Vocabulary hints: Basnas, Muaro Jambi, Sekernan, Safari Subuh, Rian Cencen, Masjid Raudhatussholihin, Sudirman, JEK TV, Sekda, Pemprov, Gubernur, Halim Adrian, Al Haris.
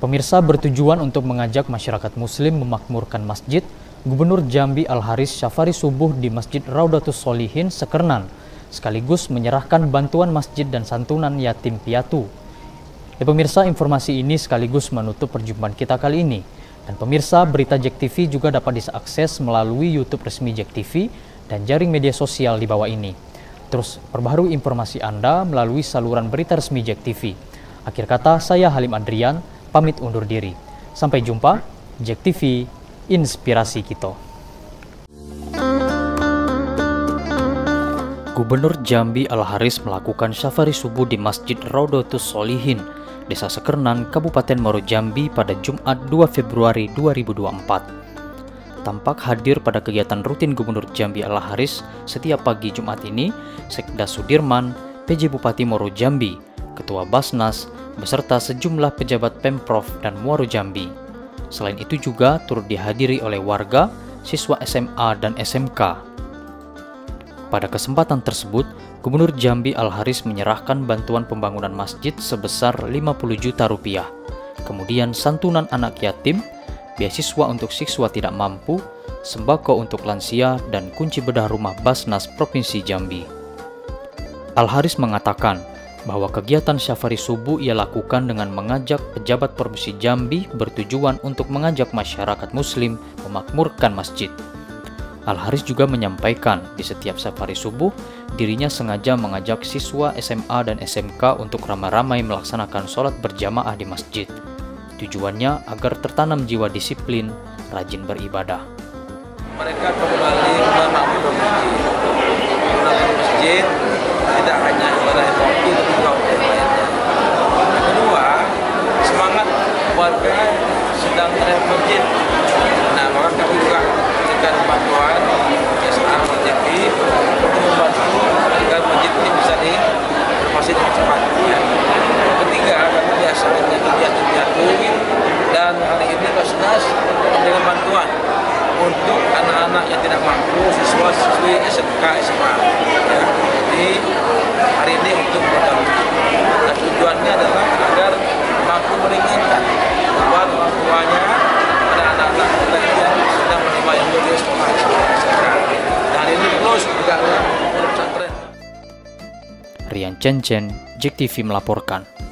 Pemirsa, bertujuan untuk mengajak masyarakat muslim memakmurkan masjid, Gubernur Jambi Al Haris Safari Subuh di Masjid Raudhatussholihin, Sekernan, sekaligus menyerahkan bantuan masjid dan santunan yatim piatu. Ya pemirsa, informasi ini sekaligus menutup perjumpaan kita kali ini. Dan pemirsa, berita JEK TV juga dapat diakses melalui YouTube resmi JEK TV dan jaring media sosial di bawah ini. Terus perbaharui informasi Anda melalui saluran berita resmi JEK TV. Akhir kata, saya Halim Adrian, pamit undur diri. Sampai jumpa, JEK TV, inspirasi kita. Gubernur Jambi Al Haris melakukan safari subuh di Masjid Raudhatussholihin, Desa Sekernan, Kabupaten Muaro Jambi pada Jumat 2 Februari 2024. Tampak hadir pada kegiatan rutin Gubernur Jambi Al Haris setiap pagi Jumat ini, Sekda Sudirman, PJ Bupati Muaro Jambi, Ketua Basnas, beserta sejumlah pejabat Pemprov dan Muaro Jambi. Selain itu juga turut dihadiri oleh warga, siswa SMA dan SMK. Pada kesempatan tersebut, Gubernur Jambi Al Haris menyerahkan bantuan pembangunan masjid sebesar Rp50 juta, kemudian santunan anak yatim, beasiswa untuk siswa tidak mampu, sembako untuk lansia, dan kunci bedah rumah Basnas Provinsi Jambi. Al Haris mengatakan bahwa kegiatan safari subuh ia lakukan dengan mengajak pejabat Provinsi Jambi bertujuan untuk mengajak masyarakat muslim memakmurkan masjid. Al Haris juga menyampaikan di setiap safari subuh, dirinya sengaja mengajak siswa SMA dan SMK untuk ramai-ramai melaksanakan sholat berjamaah di masjid. Tujuannya agar tertanam jiwa disiplin, rajin beribadah. Mereka kembali memakmurkan masjid, tidak hanya ibadah waktu, tapi juga lainnya. Kedua, semangat warga sedang terhadap masjid. Nah, maka kami juga dengan bantuan SR Menjepi untuk membantu agar masjid ini bisa masih cepat. Yang ketiga, kami biasanya jatuh dan hari ini Basnas dengan bantuan untuk anak-anak yang tidak mampu, siswa-siswi SMK SMA. Ya, jadi hari ini untuk membantu. Dan tujuannya adalah agar mampu meringankan beban orang tuanya pada anak-anak yang sedang menimba ilmu di sekolah SMK. Dan ini terus bergerak untuk pesantren. Rian Cencen, JEK TV melaporkan.